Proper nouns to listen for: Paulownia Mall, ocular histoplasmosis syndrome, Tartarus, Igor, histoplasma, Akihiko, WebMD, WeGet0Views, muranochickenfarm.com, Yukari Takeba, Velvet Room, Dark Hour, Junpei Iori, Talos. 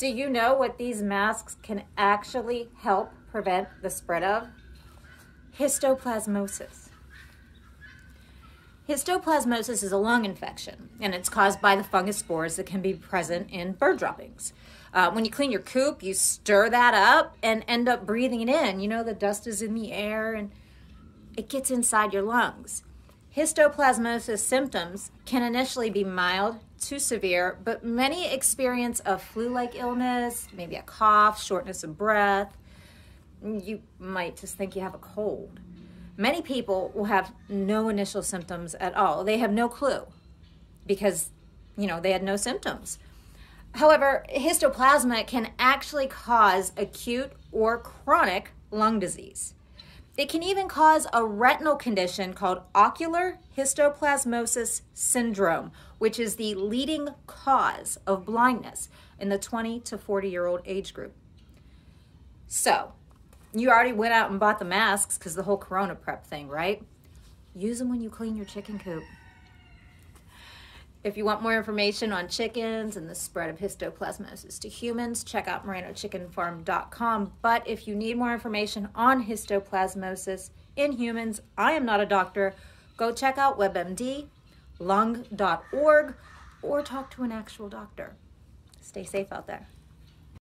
Do you know what these masks can actually help prevent the spread of? Histoplasmosis. Histoplasmosis is a lung infection, and it's caused by the fungus spores that can be present in bird droppings. When you clean your coop, you stir that up and end up breathing it in. You know, the dust is in the air and it gets inside your lungs. Histoplasmosis symptoms can initially be mild to severe, but many experience a flu-like illness, maybe a cough, shortness of breath. You might just think you have a cold. Many people will have no initial symptoms at all. They have no clue because, you know, they had no symptoms. However, histoplasma can actually cause acute or chronic lung disease. It can even cause a retinal condition called ocular histoplasmosis syndrome, which is the leading cause of blindness in the 20 to 40-year-old age group. So, you already went out and bought the masks because the whole corona prep thing, right? Use them when you clean your chicken coop. If you want more information on chickens and the spread of histoplasmosis to humans, check out muranochickenfarm.com. But if you need more information on histoplasmosis in humans, I am not a doctor, go check out WebMD, lung.org, or talk to an actual doctor. Stay safe out there.